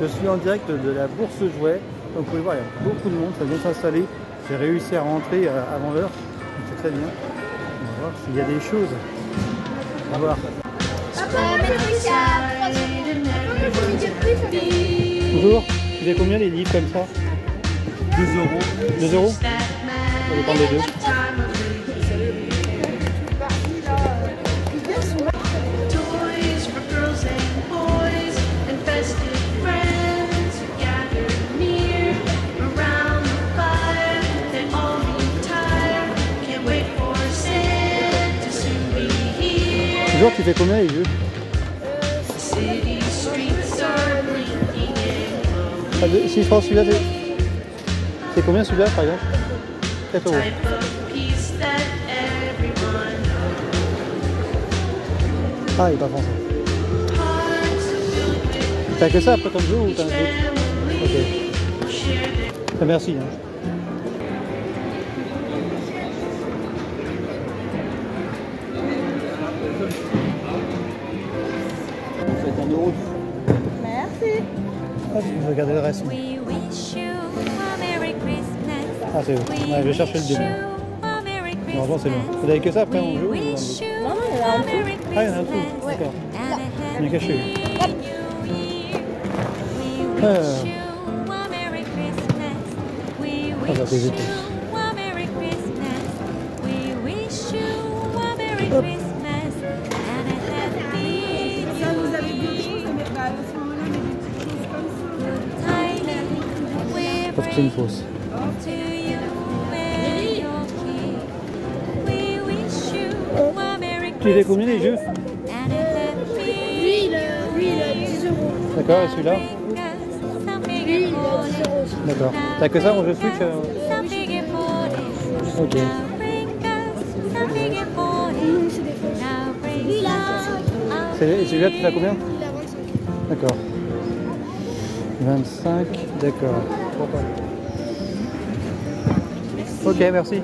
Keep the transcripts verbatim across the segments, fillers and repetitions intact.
Je suis en direct de la bourse jouets. Comme vous pouvez voir, il y a beaucoup de monde, ça vient s'installer. J'ai réussi à rentrer avant l'heure, c'est très bien. On va voir s'il y a des choses. On va voir. Bonjour, vous avez combien les livres comme ça? Deux euros. Deux euros? On va prendre les deux. Bonjour, tu fais combien les jeux? Ah, de, si je prends celui-là, c'est combien celui-là par exemple? Quatre euros. Ah, il est pas français. T'as que ça après ton jeu ou t'as un jeu? Ok. Ah, merci. Hein. Vous faites un euro. Merci. Ah, je vais regarder le reste. Ah, c'est bon. Ouais, je vais chercher le début. Normalement, c'est bon. Vous n'avez que ça après on joue? Non, il y a un peu. Ah, il y en a un peu. D'accord. Bien caché. Ah, ah ça fait vite. Hop. Parce que c'est une fausse. Tu fais combien les jeux? Lui, il a dix euros. D'accord, et celui-là? Lui, il a dix euros. D'accord. T'as que ça en jeu Switch? euh... Ok. Et celui-là, tu fais combien? Il a vingt-cinq. D'accord. vingt-cinq, d'accord. Pourquoi? Ok, merci.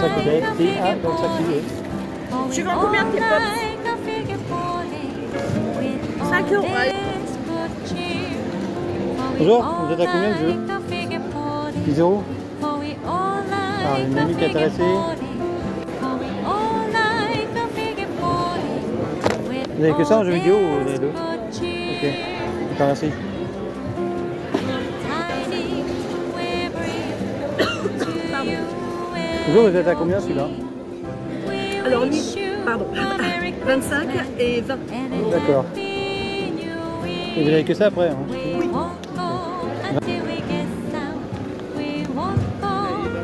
Ça peut être ah, donc ça peut. Je vends combien de tes potes? Cinq euros. Bonjour, vous êtes à combien de jeux? dix euros. Ah, une mamie qui est intéressée. Vous avez que ça en jeu vidéo ou vous avez deux? Ok, d'accord, merci. Bonjour, vous êtes à combien celui-là? Alors lui, pardon, vingt-cinq et vingt. D'accord. Et vous n'avez que ça après, hein? Oui.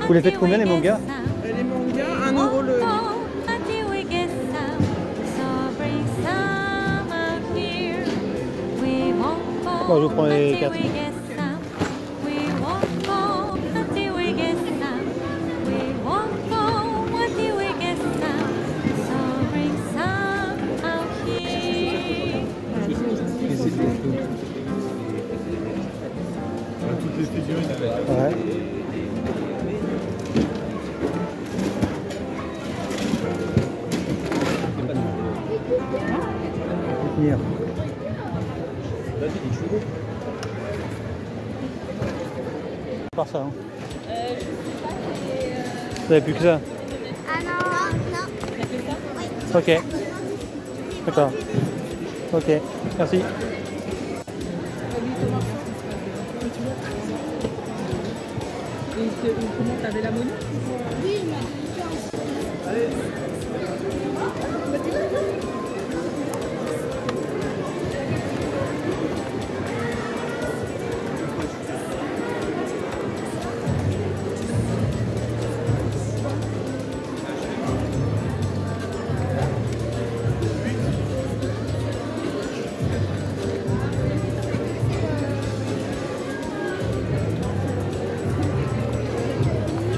Vous les faites combien les mangas? Les mangas, un euro le... Bon, je vous prends les quatre. Par ça, hein. Vous n'avez plus que ça? Ah non, non. Ok. D'accord. Ok, merci. Comment t'avais la monnaie?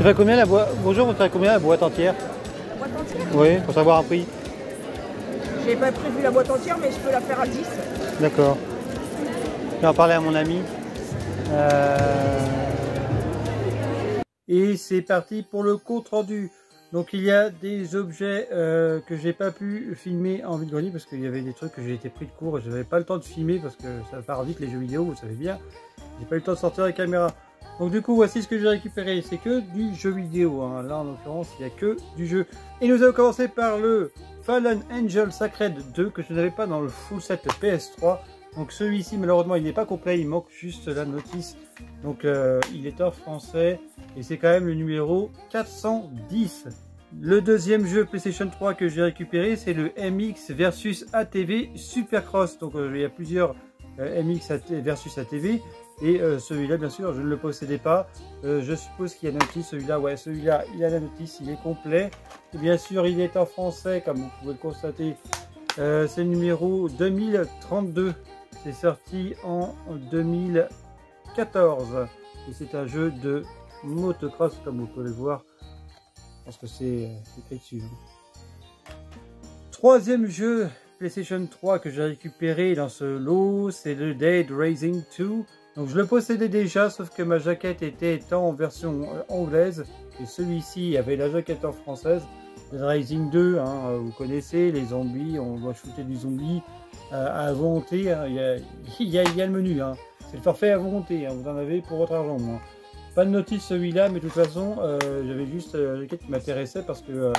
Oui, combien la boîte? Bonjour, vous faites combien la boîte entière? La boîte entière? Oui, pour savoir un prix. J'ai pas prévu la boîte entière, mais je peux la faire à dix. D'accord. Je vais en parler à mon ami. Euh... Et c'est parti pour le compte rendu. Donc il y a des objets euh, que j'ai pas pu filmer en vidéo parce qu'il y avait des trucs que j'ai été pris de court et je n'avais pas le temps de filmer parce que ça part vite les jeux vidéo, vous savez bien. J'ai pas eu le temps de sortir la caméra. Donc du coup voici ce que j'ai récupéré, c'est que du jeu vidéo. Hein. Là en l'occurrence il n'y a que du jeu. Et nous allons commencer par le Fallen Angel Sacred deux que je n'avais pas dans le full set P S trois. Donc celui-ci malheureusement il n'est pas complet, il manque juste la notice. Donc euh, il est en français et c'est quand même le numéro quatre cent dix. Le deuxième jeu PlayStation trois que j'ai récupéré c'est le M X versus A T V Supercross. Donc euh, il y a plusieurs euh, M X versus A T V. Et euh, celui-là, bien sûr, je ne le possédais pas. Euh, je suppose qu'il y a la notice. Celui-là, ouais, celui-là, il a la notice, il est complet. Et bien sûr, il est en français, comme vous pouvez le constater. Euh, c'est le numéro deux mille trente-deux. C'est sorti en deux mille quatorze. Et c'est un jeu de motocross, comme vous pouvez le voir. Je pense que c'est écrit dessus. Troisième jeu PlayStation trois que j'ai récupéré dans ce lot, c'est le Dead Racing deux. Donc je le possédais déjà, sauf que ma jaquette était en version anglaise et celui-ci avait la jaquette en française. Dead Rising deux, hein, vous connaissez, les zombies, on doit shooter du zombie euh, à volonté. Hein. Il, y a, il, y a, il y a le menu, hein. C'est le forfait à volonté, hein. Vous en avez pour votre argent. Hein. Pas de notice celui-là, mais de toute façon, euh, j'avais juste la jaquette qui m'intéressait parce que euh,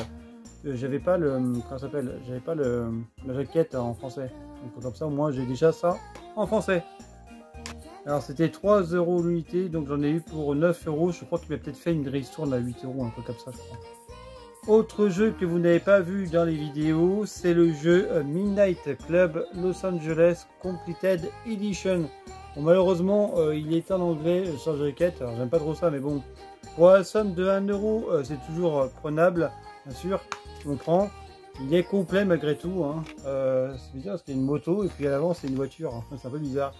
j'avais pas le, comment ça s'appelle, j'avais pas le, la jaquette en français. Donc comme ça, moi, j'ai déjà ça en français. Alors c'était trois euros l'unité, donc j'en ai eu pour neuf euros. Je crois qu'il m'a peut-être fait une ristourne à huit euros, un peu comme ça je crois. Autre jeu que vous n'avez pas vu dans les vidéos, c'est le jeu Midnight Club Los Angeles Completed Edition. Bon, malheureusement, euh, il est en anglais euh, sans jaquette, alors j'aime pas trop ça, mais bon. Pour la somme de un euro, euh, c'est toujours euh, prenable, bien sûr, on prend. Il est complet malgré tout, hein. Euh, c'est bizarre parce qu'il y a une moto et puis à l'avant c'est une voiture, hein. C'est un peu bizarre.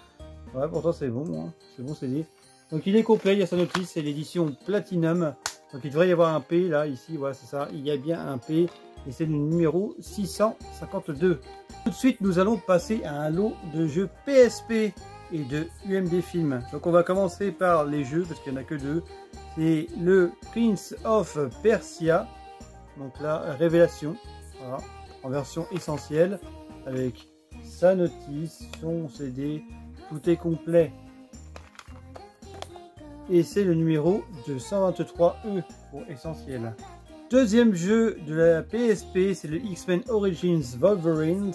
Ouais, pourtant c'est bon, hein. C'est bon, c'est dit. Donc il est complet, il y a sa notice, c'est l'édition Platinum. Donc il devrait y avoir un P là, ici, voilà, c'est ça, il y a bien un P. Et c'est le numéro six cent cinquante-deux. Tout de suite, nous allons passer à un lot de jeux P S P et de U M D films. Donc on va commencer par les jeux, parce qu'il n'y en a que deux. C'est le Prince of Persia. Donc là, Révélation. Voilà, en version essentielle. Avec sa notice, son C D... Tout est complet. Et c'est le numéro deux cent vingt-trois E pour essentiel. Deuxième jeu de la P S P, c'est le X-Men Origins Wolverine.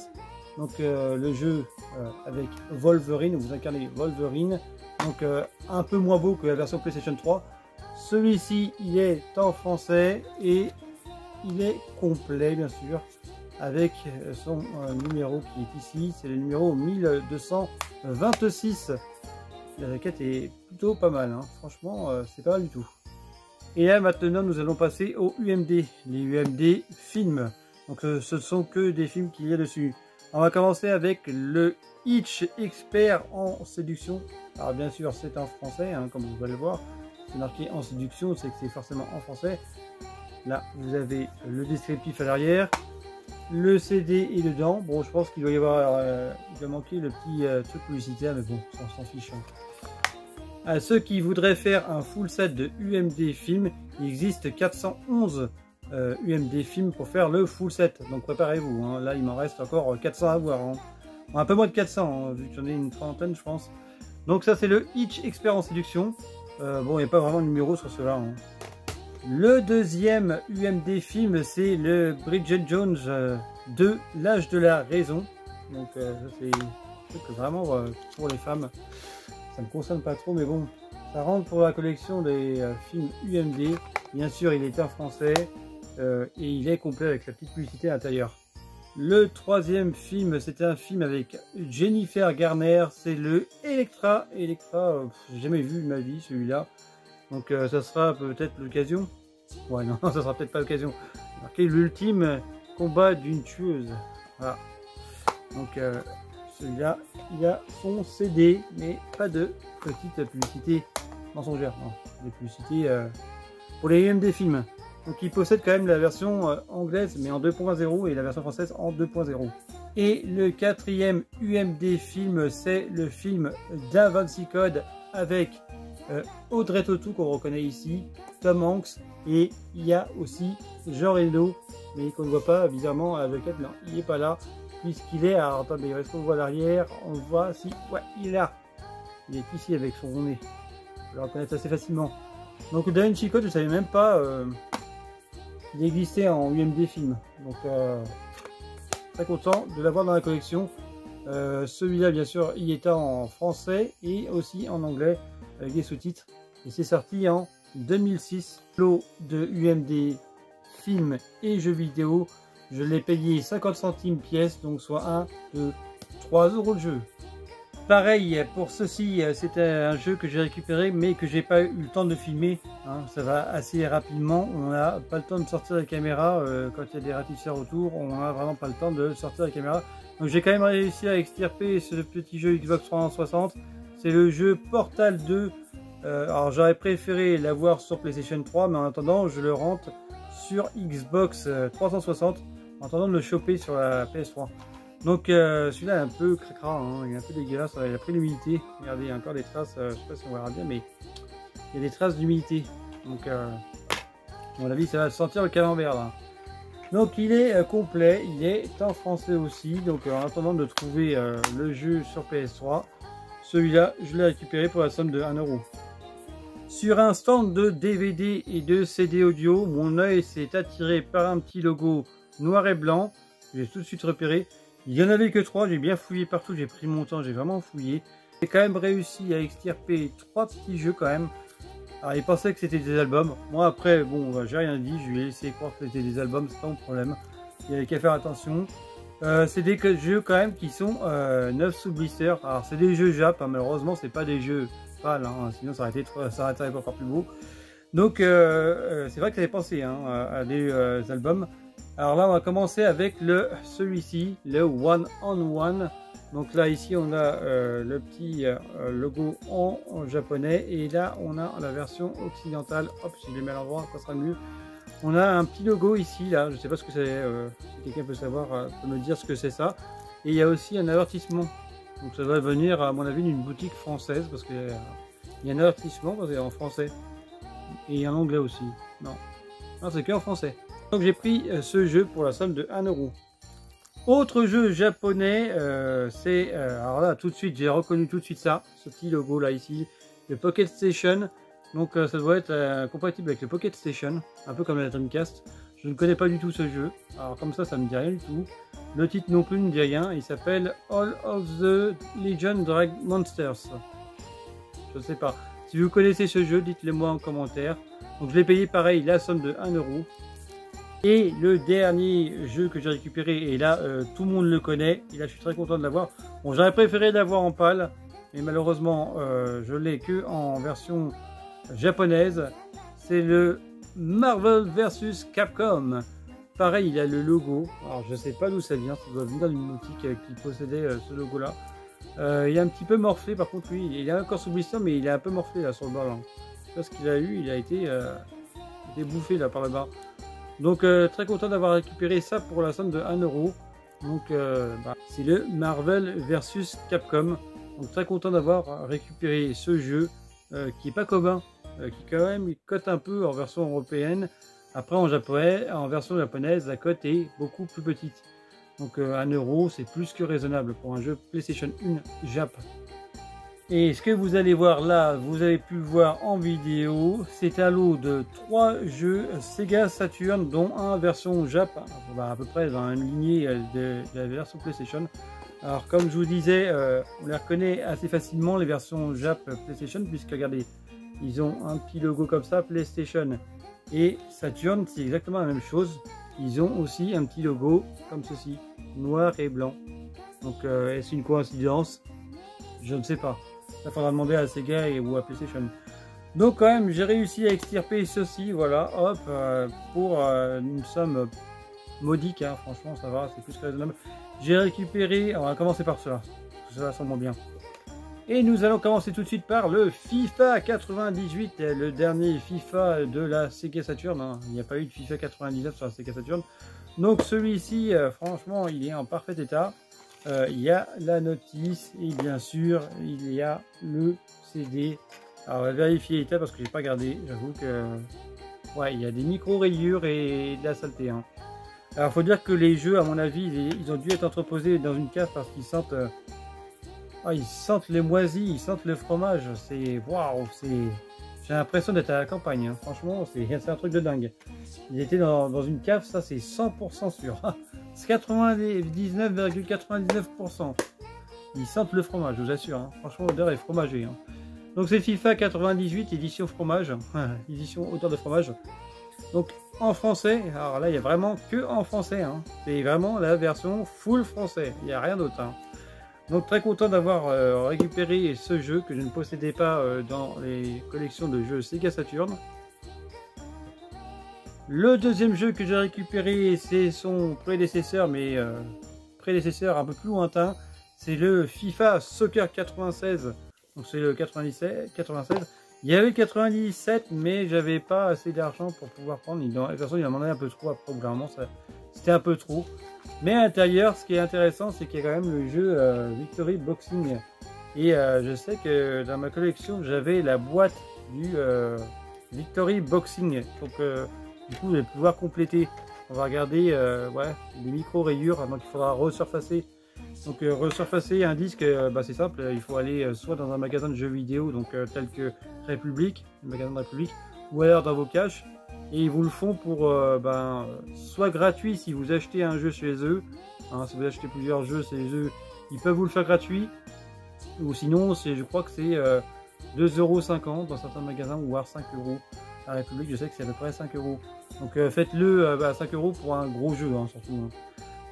Donc euh, le jeu euh, avec Wolverine, vous incarnez Wolverine. Donc euh, un peu moins beau que la version PlayStation trois. Celui-ci, il est en français et il est complet bien sûr. Avec son euh, numéro qui est ici, c'est le numéro mille deux cent vingt-six. La jaquette est plutôt pas mal, hein. Franchement euh, c'est pas mal du tout. Et là maintenant nous allons passer aux U M D, les U M D films. Donc euh, ce ne sont que des films qu'il y a dessus. On va commencer avec le Hitch expert en séduction. Alors bien sûr c'est en français, hein, comme vous pouvez le voir. C'est marqué en séduction, c'est que c'est forcément en français. Là vous avez le descriptif à l'arrière. Le C D est dedans. Bon, je pense qu'il doit y avoir, euh, il doit manquer le petit euh, truc publicitaire, mais bon, on s'en fiche. Hein. À ceux qui voudraient faire un full set de U M D films, il existe quatre cent onze euh, U M D films pour faire le full set. Donc préparez-vous. Hein. Là, il m'en reste encore quatre cents à voir. Hein. Bon, un peu moins de quatre cents, hein, vu que j'en ai une trentaine, je pense. Donc ça, c'est le Hitch Expert en séduction. Euh, bon, il n'y a pas vraiment de numéro sur cela. Hein. Le deuxième U M D film, c'est le Bridget Jones euh, deux, l'âge de la raison. Donc euh, c'est vraiment euh, pour les femmes. Ça ne me concerne pas trop, mais bon, ça rentre pour la collection des euh, films U M D. Bien sûr, il est en français euh, et il est complet avec la petite publicité à l'intérieur. Le troisième film, c'était un film avec Jennifer Garner. C'est le Electra. Electra, euh, j'ai jamais vu de ma vie celui-là. Donc euh, ça sera peut-être l'occasion. Ouais non, ça sera peut-être pas l'occasion. Marqué l'ultime combat d'une tueuse. Voilà. Donc euh, celui-là, il a son C D, mais pas de petite publicité mensongère. Non, des publicités euh, pour les U M D films. Donc il possède quand même la version euh, anglaise, mais en deux point zéro et la version française en deux point zéro. Et le quatrième U M D film, c'est le film Da Vinci Code avec euh, Audrey Tautou qu'on reconnaît ici, Tom Hanks, et il y a aussi Jean Reno, mais qu'on ne voit pas bizarrement à la jaquette. Non, il n'est pas là, puisqu'il est... Alors attendez, est-ce qu'on voit l'arrière? On le voit, si, ouais, il est là. Il est ici avec son nez. Je le reconnais assez facilement. Donc Da Vinci Code, je ne savais même pas euh, qu'il existait en U M D film. Donc euh, très content de l'avoir dans la collection. Euh, Celui-là, bien sûr, il est en français et aussi en anglais avec des sous-titres. Et c'est sorti en deux mille six. Lot de U M D films et jeux vidéo. Je l'ai payé cinquante centimes pièce, donc soit un, deux, trois euros le jeu. Pareil, pour ceci, c'était un jeu que j'ai récupéré mais que j'ai pas eu le temps de filmer. Hein, ça va assez rapidement, on n'a pas le temps de sortir la caméra. Euh, quand il y a des ratisseurs autour, on n'a vraiment pas le temps de sortir la caméra. Donc j'ai quand même réussi à extirper ce petit jeu Xbox trois cent soixante. C'est le jeu Portal deux. Euh, alors j'aurais préféré l'avoir sur PlayStation trois, mais en attendant je le rentre sur Xbox trois cent soixante en attendant de le choper sur la P S trois. Donc euh, celui-là est un peu cracra, hein, il est un peu dégueulasse, il a pris l'humidité. Regardez, il y a encore des traces, euh, je sais pas si on verra bien, mais il y a des traces d'humidité. Donc euh, à mon avis ça va se sentir le camembert là. Donc il est euh, complet, il est en français aussi. Donc euh, en attendant de trouver euh, le jeu sur P S trois, celui-là je l'ai récupéré pour la somme de un euro. Sur un stand de D V D et de C D audio, mon œil s'est attiré par un petit logo noir et blanc. J'ai tout de suite repéré. Il n'y en avait que trois, j'ai bien fouillé partout, j'ai pris mon temps, j'ai vraiment fouillé. J'ai quand même réussi à extirper trois petits jeux quand même. Alors ils pensaient que c'était des albums. Moi après, bon, j'ai rien dit, je lui ai laissé croire que c'était des albums, c'est pas mon problème. Il n'y avait qu'à faire attention. Euh, c'est des jeux quand même qui sont euh, neufs sous blister. Alors c'est des jeux Jap, hein, malheureusement c'est pas des jeux pâles, hein, sinon ça aurait été trop, ça aurait été encore plus beau. Donc euh, euh, c'est vrai que ça avait pensé hein, à des euh, albums. Alors là on va commencer avec le celui-ci, le One on One. Donc là ici on a euh, le petit euh, logo en, en japonais et là on a la version occidentale. Hop, si je les mets à l'endroit, ça sera mieux. On a un petit logo ici, là, je ne sais pas ce que c'est, euh, si quelqu'un peut savoir, euh, peut me dire ce que c'est ça. Et il y a aussi un avertissement. Donc ça doit venir à mon avis d'une boutique française parce qu'il euh, y a un avertissement parce que c'est en français. Et en anglais aussi. Non, non c'est que en français. Donc j'ai pris ce jeu pour la somme de un euro. Autre jeu japonais, euh, c'est... Euh, alors là, tout de suite, j'ai reconnu tout de suite ça, ce petit logo là ici, le Pocket Station. Donc euh, ça doit être euh, compatible avec le Pocket Station, un peu comme la Dreamcast. Je ne connais pas du tout ce jeu, alors comme ça, ça ne me dit rien du tout. Le titre non plus ne dit rien, il s'appelle All of the Legion Dragon Monsters. Je ne sais pas. Si vous connaissez ce jeu, dites-le moi en commentaire. Donc je l'ai payé pareil, la somme de un euro. Et le dernier jeu que j'ai récupéré, et là euh, tout le monde le connaît, et là je suis très content de l'avoir. Bon, j'aurais préféré l'avoir en pâle, mais malheureusement euh, je l'ai que en version japonaise. C'est le Marvel versus Capcom. Pareil, il a le logo. Alors je sais pas d'où ça vient, ça doit venir d'une boutique euh, qui possédait euh, ce logo là. Euh, il est un petit peu morflé par contre, lui. Il est encore sous blister, mais il est un peu morflé là sur le bord là. Parce qu'il a eu, il a été euh, débouffé là par le bas. Donc euh, très content d'avoir récupéré ça pour la somme de un euro. Donc euh, bah, c'est le Marvel versus Capcom. Donc très content d'avoir récupéré ce jeu euh, qui n'est pas commun, euh, qui quand même cote un peu en version européenne. Après en japonais, en version japonaise, la cote est beaucoup plus petite. Donc euh, un euro, c'est plus que raisonnable pour un jeu PlayStation un Jap. Et ce que vous allez voir là, vous avez pu le voir en vidéo, c'est un lot de trois jeux Sega Saturn, dont un version Jap, à peu près dans la lignée de la version PlayStation. Alors comme je vous disais, euh, on les reconnaît assez facilement les versions Jap PlayStation, puisque regardez, ils ont un petit logo comme ça, PlayStation et Saturn, c'est exactement la même chose. Ils ont aussi un petit logo comme ceci, noir et blanc. Donc euh, est-ce une coïncidence? Je ne sais pas. Ça faudra demander à Sega et, ou à PlayStation. Donc quand même j'ai réussi à extirper ceci, voilà, hop, euh, pour euh, une somme modique, hein, franchement ça va, c'est plus que raisonnable. J'ai récupéré, on va commencer par cela, parce que ça va sûrement bien. Et nous allons commencer tout de suite par le FIFA quatre-vingt-dix-huit, le dernier FIFA de la Sega Saturn, hein. Il n'y a pas eu de FIFA quatre-vingt-dix-neuf sur la Sega Saturn. Donc celui-ci, euh, franchement il est en parfait état. Euh, il y a la notice et bien sûr il y a le C D Alors on va vérifier l'état parce que j'ai pas gardé. J'avoue que ouais, il y a des micro-rayures et de la saleté. Hein. Alors faut dire que les jeux, à mon avis, ils ont dû être entreposés dans une cave parce qu'ils sentent, ah, ils sentent les moisis, ils sentent le fromage. C'est waouh, c'est. J'ai l'impression d'être à la campagne. Hein. Franchement, c'est un truc de dingue. Ils étaient dans, dans une cave, ça c'est cent pour cent sûr. C'est quatre-vingt-dix-neuf virgule quatre-vingt-dix-neuf pour cent. Ils sentent le fromage, je vous assure. Hein. Franchement, l'odeur est fromagée. Hein. Donc c'est FIFA quatre-vingt-dix-huit édition fromage, édition auteur de fromage. Donc en français, alors là il n'y a vraiment que en français, hein. C'est vraiment la version full français, il n'y a rien d'autre. Hein. Donc très content d'avoir euh, récupéré ce jeu que je ne possédais pas euh, dans les collections de jeux Sega Saturn. Le deuxième jeu que j'ai récupéré, c'est son prédécesseur, mais euh, prédécesseur un peu plus lointain, c'est le FIFA Soccer quatre-vingt-seize. Donc c'est le quatre-vingt-dix-sept, quatre-vingt-seize. Il y avait le quatre-vingt-dix-sept, mais j'avais pas assez d'argent pour pouvoir prendre. Dans la version, il m'en a un peu trop à programmer. C'était un peu trop. Mais à l'intérieur, ce qui est intéressant, c'est qu'il y a quand même le jeu euh, Victory Boxing. Et euh, je sais que dans ma collection, j'avais la boîte du euh, Victory Boxing. Donc euh, du coup, je vais pouvoir compléter. On va regarder euh, ouais, les micro-rayures, donc il faudra resurfacer. Donc euh, resurfacer un disque, euh, bah, c'est simple, il faut aller euh, soit dans un magasin de jeux vidéo, donc euh, tel que République, le magasin de République, ou alors dans vos caches, et ils vous le font pour, euh, ben, soit gratuit si vous achetez un jeu chez eux, hein, si vous achetez plusieurs jeux chez eux, ils peuvent vous le faire gratuit, ou sinon, je crois que c'est euh, deux euros cinquante dans certains magasins, ou voire cinq euros. À République, je sais que c'est à peu près cinq euros. Donc euh, faites-le euh, bah, cinq euros pour un gros jeu, hein, surtout. Hein.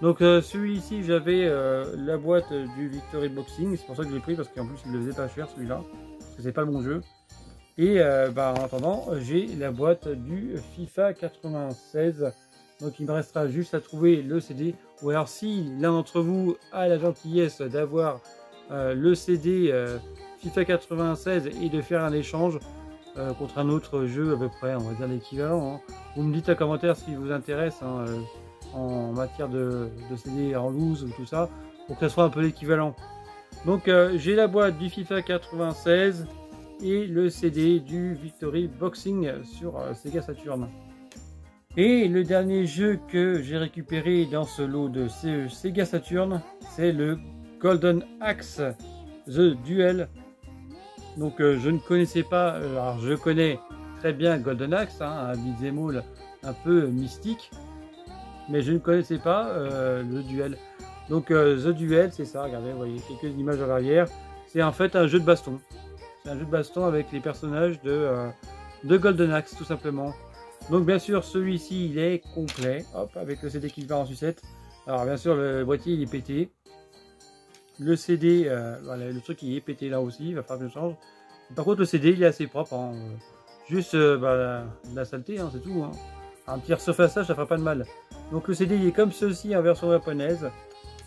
Donc euh, celui-ci, j'avais euh, la boîte du Victory Boxing, c'est pour ça que je l'ai pris, parce qu'en plus il le faisait pas cher celui-là, parce que c'est pas le bon jeu. Et euh, bah, en attendant, j'ai la boîte du FIFA quatre-vingt-seize, donc il me restera juste à trouver le C D, ou alors si l'un d'entre vous a la gentillesse d'avoir euh, le C D euh, FIFA quatre-vingt-seize et de faire un échange euh, contre un autre jeu à peu près, on va dire l'équivalent, hein. Vous me dites en commentaire ce qui vous intéresse, hein, euh, en matière de, de C D en loose ou tout ça, pour que ça soit un peu l'équivalent. Donc euh, j'ai la boîte du FIFA quatre-vingt-seize et le C D du Victory Boxing sur euh, Sega Saturn. Et le dernier jeu que j'ai récupéré dans ce lot de Sega Saturn, c'est le Golden Axe The Duel. Donc euh, je ne connaissais pas, alors je connais très bien Golden Axe, hein, un beat'em all un peu mystique, mais je ne connaissais pas euh, le duel. Donc euh, The Duel, c'est ça, regardez, vous voyez quelques images à l'arrière. C'est en fait un jeu de baston. C'est un jeu de baston avec les personnages de, euh, de Golden Axe, tout simplement. Donc bien sûr, celui-ci, il est complet. Hop, avec le C D qui part en sucette. Alors bien sûr, le boîtier, il est pété. Le C D, euh, voilà, le truc, il est pété là aussi, il va falloir que je change. Par contre, le C D, il est assez propre. Hein. Juste euh, bah, la, la saleté, hein, c'est tout. Hein. Un petit resurfaçage, ça fera pas de mal. Donc le C D il est comme ceci en version japonaise.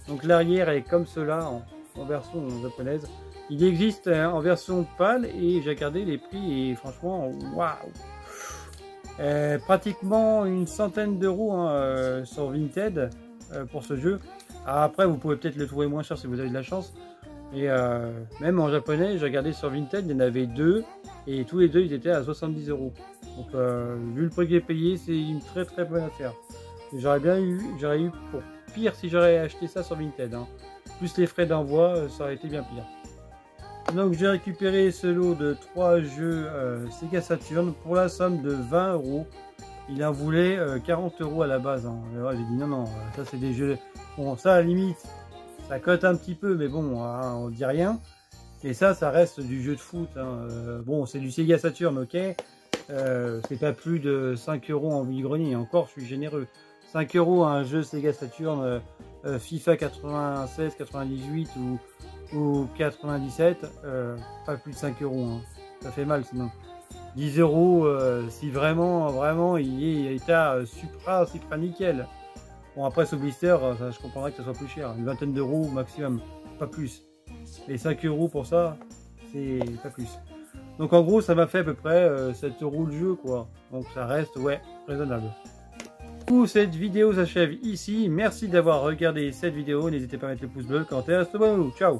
Donc l'arrière est comme cela en, en version japonaise. Il existe hein, en version pâle et j'ai regardé les prix et franchement, waouh, pratiquement une centaine d'euros hein, euh, sur Vinted euh, pour ce jeu. Alors, après, vous pouvez peut-être le trouver moins cher si vous avez de la chance. Et euh, même en japonais, j'ai regardé sur Vinted, il y en avait deux et tous les deux ils étaient à soixante-dix euros. Donc euh, vu le prix que j'ai payé, c'est une très très bonne affaire. J'aurais bien eu, j'aurais eu pour pire si j'aurais acheté ça sur Vinted. Hein. Plus les frais d'envoi, ça aurait été bien pire. Donc j'ai récupéré ce lot de trois jeux euh, Sega Saturn pour la somme de vingt euros. Il en voulait euh, quarante euros à la base. Hein. Ouais, j'ai dit non, non, ça c'est des jeux. Bon, ça à la limite, ça cote un petit peu, mais bon, hein, on dit rien. Et ça, ça reste du jeu de foot. Hein. Euh, bon, c'est du Sega Saturn, ok. Euh, c'est pas plus de cinq euros en vide-grenier. Encore, je suis généreux. cinq euros un jeu Sega Saturn, euh, FIFA quatre-vingt-seize, quatre-vingt-dix-huit ou, ou quatre-vingt-dix-sept, euh, pas plus de cinq euros, hein. Ça fait mal sinon. dix euros euh, si vraiment, vraiment il est à état euh, supra, supra nickel. Bon après ce blister, ça, je comprendrais que ça soit plus cher, une vingtaine d'euros maximum, pas plus. Et cinq euros pour ça, c'est pas plus. Donc en gros ça m'a fait à peu près euh, sept euros le jeu quoi, donc ça reste ouais raisonnable. Cette vidéo s'achève ici. Merci d'avoir regardé cette vidéo. N'hésitez pas à mettre le pouce bleu, commentaire, abonnez-vous. Ciao!